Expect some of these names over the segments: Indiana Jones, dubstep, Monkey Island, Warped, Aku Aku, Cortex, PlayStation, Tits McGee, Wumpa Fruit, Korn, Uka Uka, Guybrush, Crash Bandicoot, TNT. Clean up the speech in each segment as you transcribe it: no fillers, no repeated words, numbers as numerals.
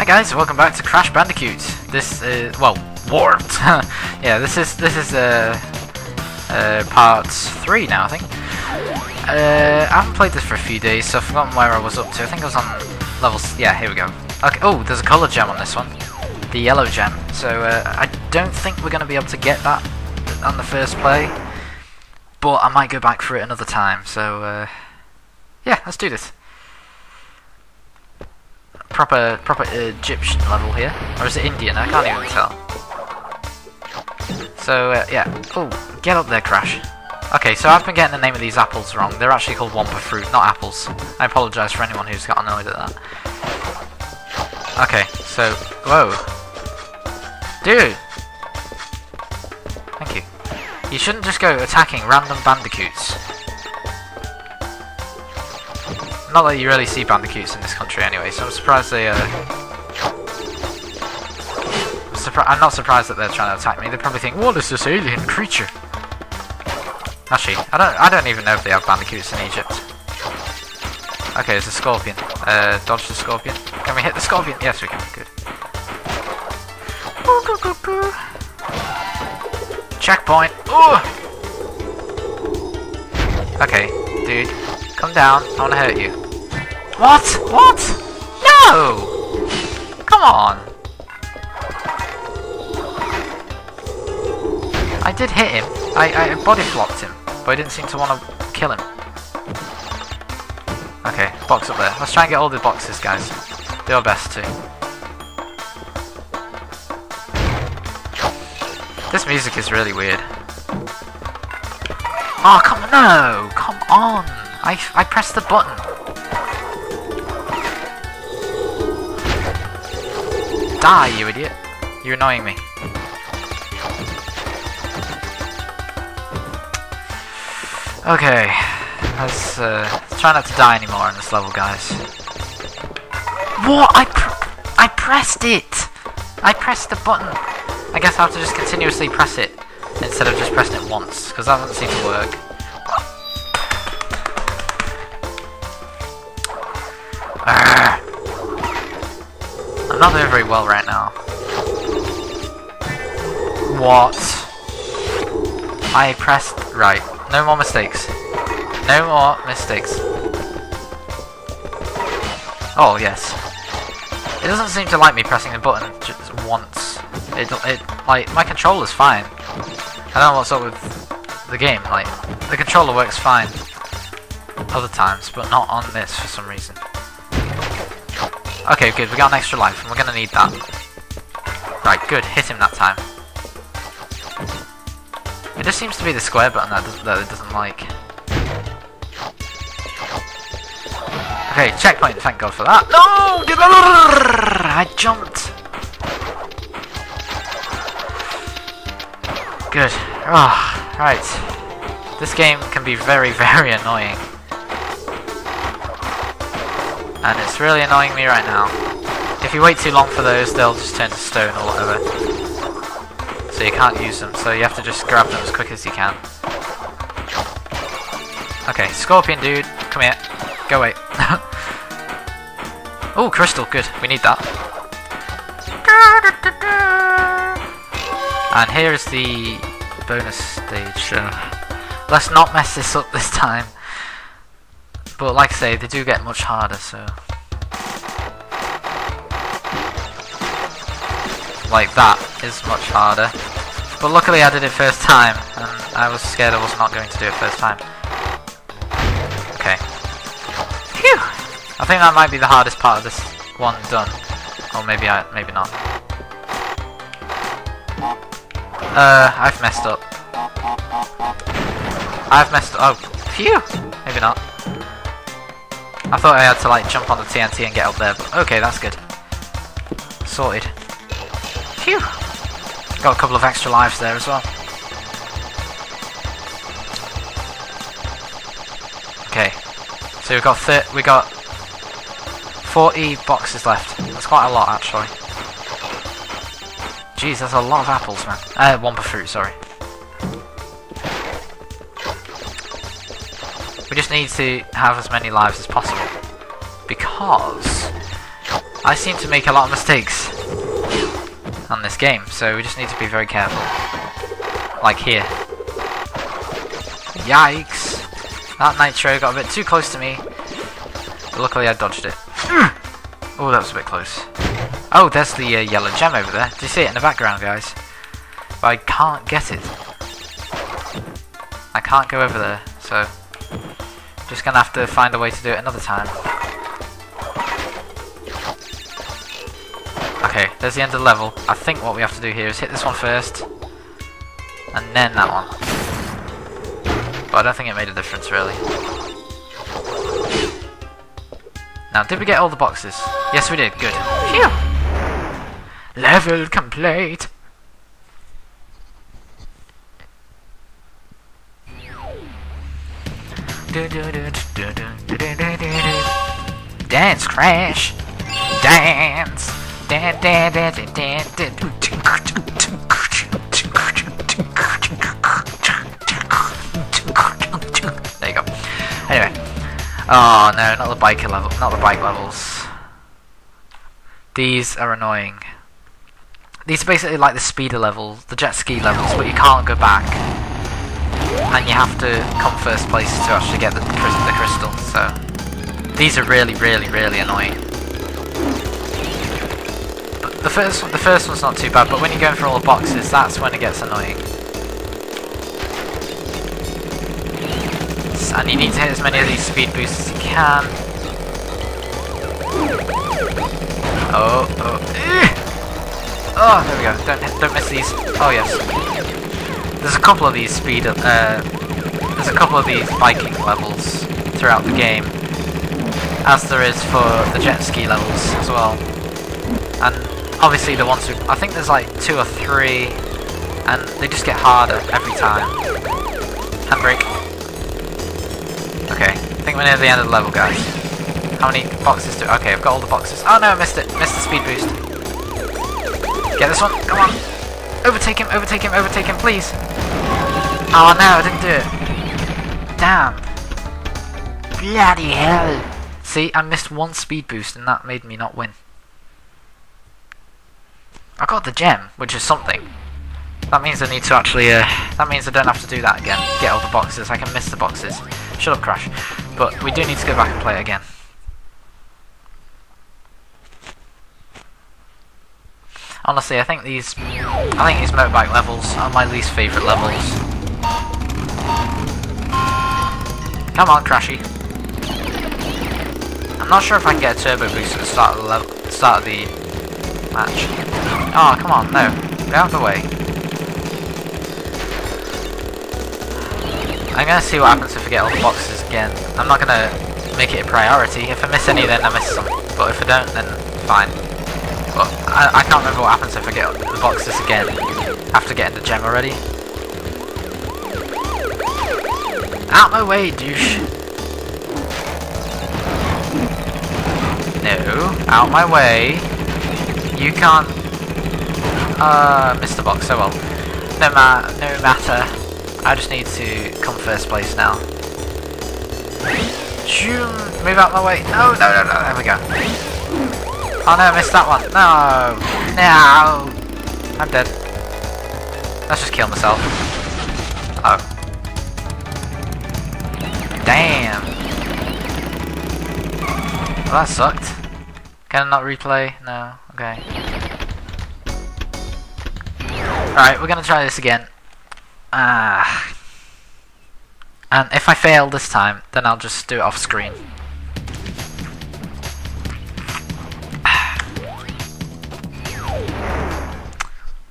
Hi guys, welcome back to Crash Bandicoot. This is, well, Warped. Yeah, this is part 3 now, I think. I haven't played this for a few days, so I've forgotten where I was up to. I think I was on levels, yeah, here we go. Okay, oh, there's a colour gem on this one. The yellow gem. So I don't think we're going to be able to get that on the first play, but I might go back for it another time. So yeah, let's do this. Proper Egyptian level here, or is it Indian? I can't even tell. So yeah, oh, get up there, Crash. Okay, so I've been getting the name of these apples wrong. They're actually called Wumpa Fruit, not apples. I apologise for anyone who's got annoyed at that. Okay, so whoa, dude, thank you. You shouldn't just go attacking random bandicoots. Not that you really see bandicoots in this country anyway, so I'm surprised they I'm not surprised that they're trying to attack me. They probably think, what is this alien creature? Actually, I don't even know if they have bandicoots in Egypt. Okay, there's a scorpion. Dodge the scorpion. Can we hit the scorpion? Yes, we can. Good. Checkpoint. Oh. Okay, dude. Come down. I want to hurt you. What? What? No! Come on! I did hit him. I body flopped him, but I didn't seem to want to kill him. Okay, box up there. Let's try and get all the boxes, guys. Do our best to. This music is really weird. Oh, come on! No! Come on! I pressed the button. Die, you idiot. You're annoying me. Okay. Let's try not to die anymore on this level, guys. What? I pressed it! I pressed the button. I guess I have to just continuously press it instead of just pressing it once, because that doesn't seem to work. I'm not doing very well right now. What? I pressed right. No more mistakes. No more mistakes. Oh yes. It doesn't seem to like me pressing the button just once. It like my controller's fine. I don't know what's up with the game. Like the controller works fine other times, but not on this for some reason. Okay, good, we got an extra life, and we're gonna need that. Right, good, hit him that time. It just seems to be the square button that it doesn't like. Okay, checkpoint, thank god for that. No! I jumped! Good. Oh, right. This game can be very, very annoying. And it's really annoying me right now. If you wait too long for those, they'll just turn to stone or whatever. So you can't use them, so you have to just grab them as quick as you can. Okay, scorpion dude, come here. Go away. Oh, crystal, good. We need that. And here is the bonus stage, so let's not mess this up this time. But like I say, they do get much harder, so... Like that is much harder. But luckily I did it first time, and I was scared I was not going to do it first time. Okay. Phew! I think that might be the hardest part of this one done. Or maybe not. I've messed up. I've messed up. Oh, phew! Maybe not. I thought I had to like jump on the TNT and get up there, but okay, that's good. Sorted. Phew! Got a couple of extra lives there as well. Okay, so we got 40 boxes left. That's quite a lot actually. Jeez, that's a lot of apples, man. Wumpa fruit, sorry. We just need to have as many lives as possible, because I seem to make a lot of mistakes on this game, so we just need to be very careful. Like here. Yikes! That nitro got a bit too close to me, but luckily I dodged it. Oh, that was a bit close. Oh, there's the yellow gem over there. Do you see it in the background, guys? But I can't get it. I can't go over there, so just gonna have to find a way to do it another time. Okay, there's the end of the level. I think what we have to do here is hit this one first, and then that one. But I don't think it made a difference, really. Now, did we get all the boxes? Yes, we did. Good. Phew! Level complete! Dance, Crash! Dance! There you go. Anyway. Oh no, not the bike level, not the bike levels. These are annoying. These are basically like the speeder levels, the jet ski levels, but you can't go back. And you have to come first place to actually get the crystal, so these are really, really, really annoying. The first one's not too bad, but when you're going for all the boxes, that's when it gets annoying. And you need to hit as many of these speed boosts as you can. Oh, oh, oh! There we go. Don't miss these. Oh yes. There's a couple of these there's a couple of these biking levels throughout the game, as there is for the jet ski levels as well. And obviously the ones who, I think there's like 2 or 3, and they just get harder every time. Handbrake. Okay, I think we're near the end of the level, guys. How many boxes do? Okay, I've got all the boxes. Oh no, I missed it. Missed the speed boost. Get this one. Come on. Overtake him. Overtake him. Overtake him, please. Oh no, I didn't do it. Damn. Bloody hell. See, I missed one speed boost, and that made me not win. I got the gem, which is something. That means I need to actually, that means I don't have to do that again. Get all the boxes, I can miss the boxes. Shut up, Crash. But we do need to go back and play it again. Honestly, I think these motorbike levels are my least favourite levels. Come on, Crashy. I'm not sure if I can get a turbo boost at the start of the level, start of the match. Oh, come on, no. Get out of the way. I'm going to see what happens if I get all the boxes again. I'm not going to make it a priority. If I miss any, then I miss some. But if I don't, then fine. But I can't remember what happens if I get the boxes again after getting the gem already. Out my way, douche. No. Out my way. You can't miss the box, so well. No matter. I just need to come first place now. Move out my way. No, no, no, no. There we go. Oh no, I missed that one. No. No. I'm dead. Let's just kill myself. Oh. Damn. Well, that sucked. Can I not replay? No. Okay. Alright, we're gonna try this again. And if I fail this time, then I'll just do it off screen.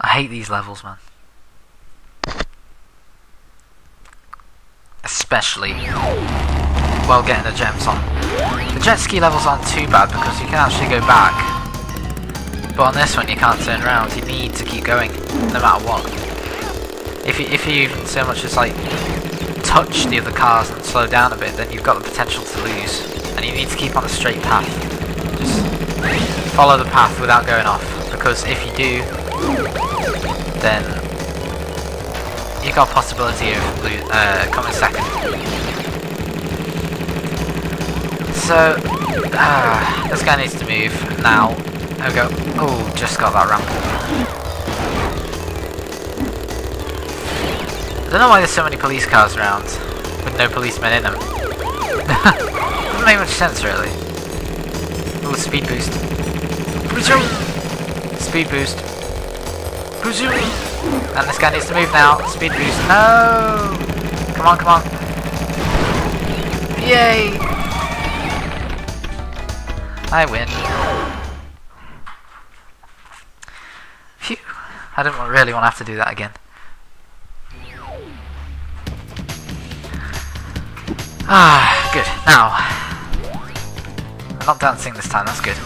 I hate these levels, man. Especially while getting the gems on. The jet ski levels aren't too bad because you can actually go back. But on this one you can't turn around, you need to keep going, no matter what. If you even so much as like touch the other cars and slow down a bit, then you've got the potential to lose. And you need to keep on a straight path. Just follow the path without going off, because if you do, then you've got a possibility of coming second. So, this guy needs to move now. There we go. Oh, just got that wrong. I don't know why there's so many police cars around with no policemen in them. Doesn't make much sense, really. Ooh, speed boost. Speed boost. And this guy needs to move now. Speed boost. No! Come on, come on. Yay! I win. Phew. I didn't really want to have to do that again. Ah, good. Now. I'm not dancing this time, that's good.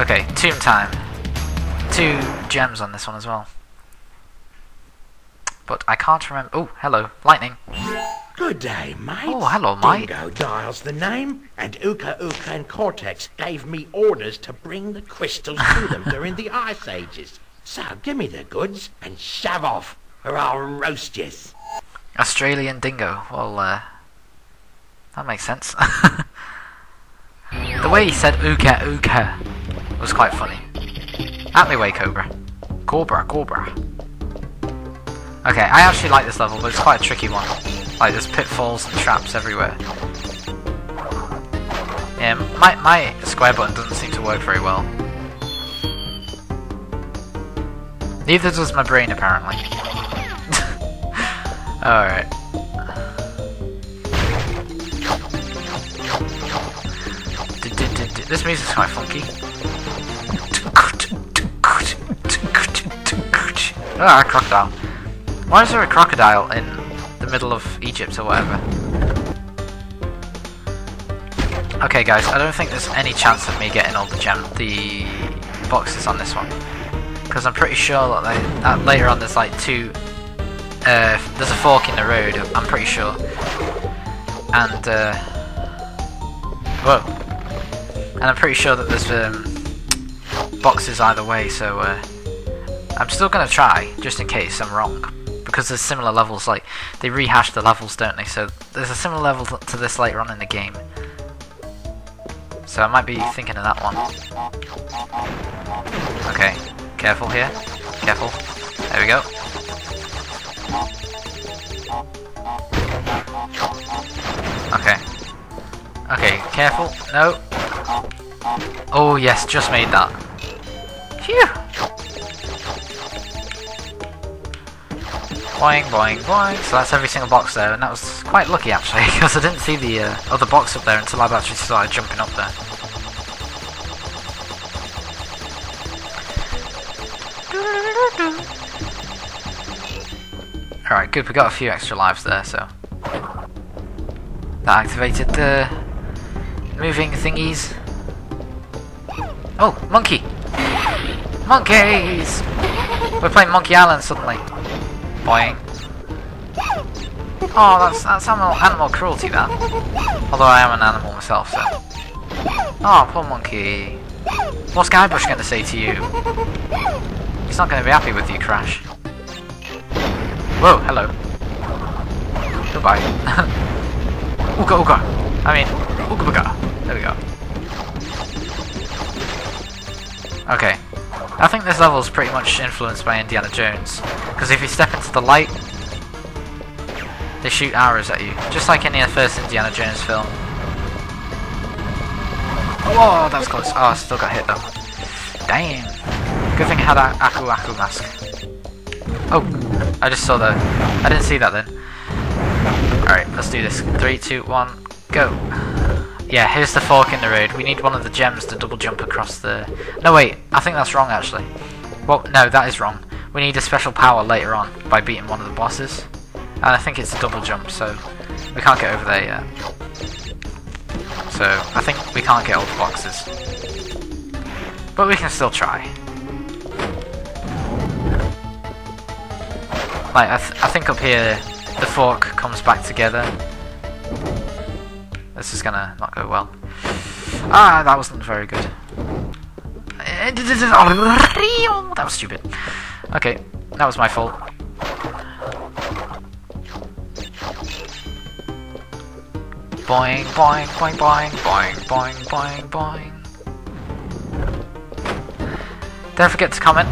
Okay, tomb time. 2 gems on this one as well. But I can't remember. Oh, hello, lightning. Good day, mate. Oh, hello, mate. Dingo Dial's the name, and Uka Uka and Cortex gave me orders to bring the crystals to them during the Ice Ages. So give me the goods and shove off, or I'll roast you. Australian dingo. Well, that makes sense. The way he said Uka Uka was quite funny. At me way, Cobra. Cobra, Cobra. Okay, I actually like this level, but it's quite a tricky one. Like, there's pitfalls and traps everywhere. Yeah, my square button doesn't seem to work very well. Neither does my brain, apparently. Alright. This music's quite funky. Ah, crocodile. Why is there a crocodile in the middle of Egypt or whatever? Okay guys, I don't think there's any chance of me getting all the boxes on this one. Because I'm pretty sure that, later on there's like there's a fork in the road, I'm pretty sure. And whoa. And I'm pretty sure that there's boxes either way, so I'm still gonna try, just in case I'm wrong. Because there's similar levels, like, they rehash the levels, don't they? So there's a similar level to this later on in the game. So I might be thinking of that one. Okay, careful here. Careful. There we go. Okay. Okay, careful. No. Oh yes, just made that. Phew! Boing, boing, boing. So that's every single box there, and that was quite lucky actually, because I didn't see the other box up there until I've actually started jumping up there. Alright, good, we got a few extra lives there, so. That activated the moving thingies. Oh, monkey! Monkeys! We're playing Monkey Island suddenly. Boing. Oh, that's animal cruelty, that. Although I am an animal myself, so. Oh, poor monkey. What's Guybrush going to say to you? He's not going to be happy with you, Crash. Whoa, hello. Goodbye. Uka Uka. I mean, Uka Uka. There we go. Okay. I think this level is pretty much influenced by Indiana Jones, because if you step into the light, they shoot arrows at you, just like in the first Indiana Jones film. Whoa, that was close. Oh, I still got hit though. Damn. Good thing I had an Aku Aku mask. Oh, I just saw the... I didn't see that then. Alright, let's do this. 3, 2, 1, go. Yeah, here's the fork in the road. We need one of the gems to double jump across the... No, wait. I think that's wrong, actually. Well, no, that is wrong. We need a special power later on by beating one of the bosses. And I think it's a double jump, so we can't get over there yet. So, I think we can't get all the boxes. But we can still try. Like, I think up here, the fork comes back together. This is gonna not go well. Ah, that wasn't very good. That was stupid. Okay, that was my fault. Boing, boing, boing, boing, boing, boing, boing, boing. Don't forget to comment.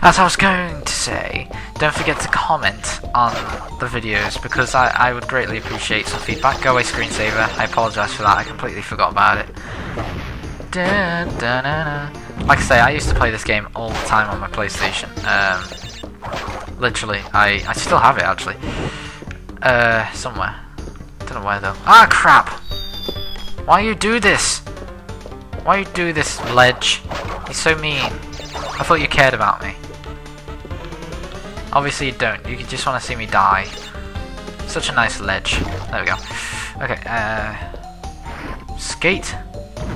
As I was going to say, don't forget to comment on the videos because I would greatly appreciate some feedback. Go away, screensaver. I apologise for that. I completely forgot about it. Da, da, da, da. Like I say, I used to play this game all the time on my PlayStation. Literally, I still have it actually. Somewhere. Don't know where though. Ah, crap! Why you do this? Why you do this, Ledge? You're so mean. I thought you cared about me. Obviously you don't. You just want to see me die. Such a nice Ledge. There we go. Okay, skate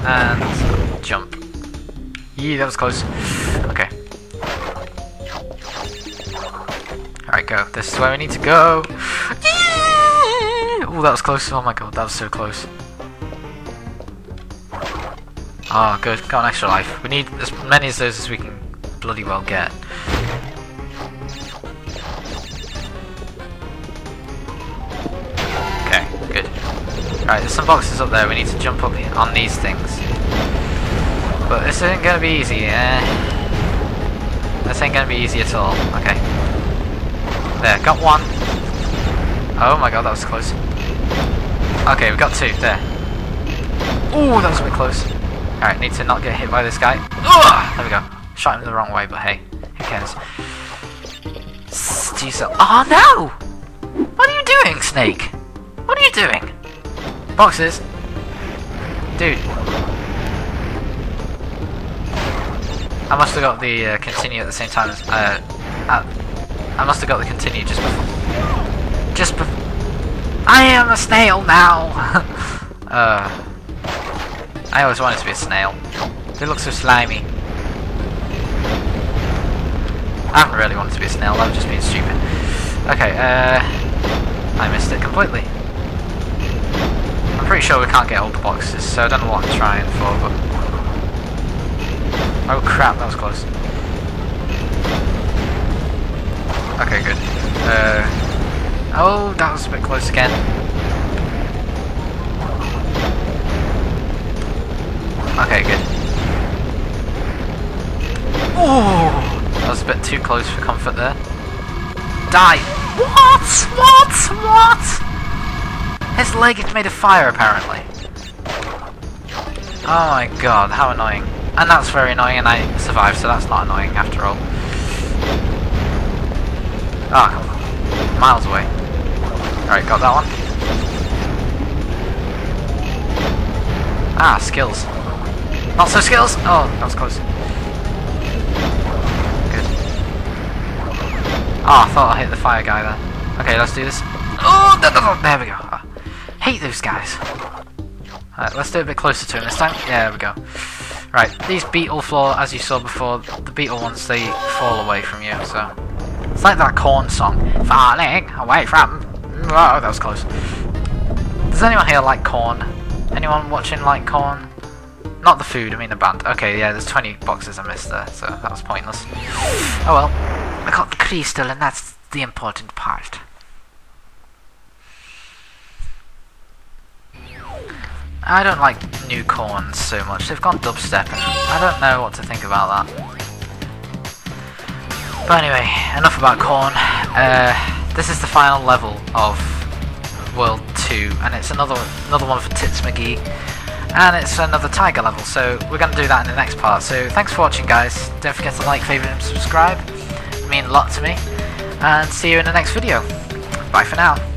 and jump. Yee, that was close. Okay. Alright, go. This is where we need to go. Oh, that was close. Oh my god, that was so close. Oh, good. Got an extra life. We need as many of those as we can bloody well get. Okay, good. Alright, there's some boxes up there. We need to jump up on these things. But this isn't going to be easy, eh? This ain't going to be easy at all. Okay. There, got one. Oh my god, that was close. Okay, we got two. There. Ooh, that was a bit close. Alright, need to not get hit by this guy. Ugh! There we go. Shot him the wrong way, but hey, who cares? Steezel. Oh no! What are you doing, Snake? What are you doing? Boxes. Dude. I must have got the continue at the same time as. I must have got the continue just before. I am a snail now! I always wanted to be a snail. They look so slimy. I haven't really wanted to be a snail, that was just being stupid. Okay, I missed it completely. I'm pretty sure we can't get all the boxes, so I don't know what I'm trying for, but. Oh crap, that was close. Okay, good. Oh, that was a bit close again. Okay, good. Oh, that was a bit too close for comfort there. Die! What? What? What? His leg had made a fire, apparently. Oh my god, how annoying. And that's very annoying, and I survived, so that's not annoying after all. Ah, oh, miles away. Alright, got that one. Ah, skills. Not so skills! Oh, that was close. Good. Ah, oh, I thought I hit the fire guy there. Okay, let's do this. Oh, no, no, no. There we go. Oh, hate those guys. Alright, let's do it a bit closer to him this time. Yeah, there we go. Right, these beetle floor, as you saw before, the beetle ones, they fall away from you, so. It's like that Korn song. Falling away from. Oh, that was close. Does anyone here like Korn? Anyone watching like Korn? Not the food, I mean the band. Okay, yeah, there's 20 boxes I missed there, so that was pointless. Oh well. I got the crystal, and that's the important part. I don't like new Korn so much. They've gone dubstep, and I don't know what to think about that. But anyway, enough about Korn. This is the final level of World 2, and it's another one for Tits McGee, and it's another tiger level, so we're going to do that in the next part. So thanks for watching, guys. Don't forget to like, favourite and subscribe. It means a lot to me, and see you in the next video. Bye for now.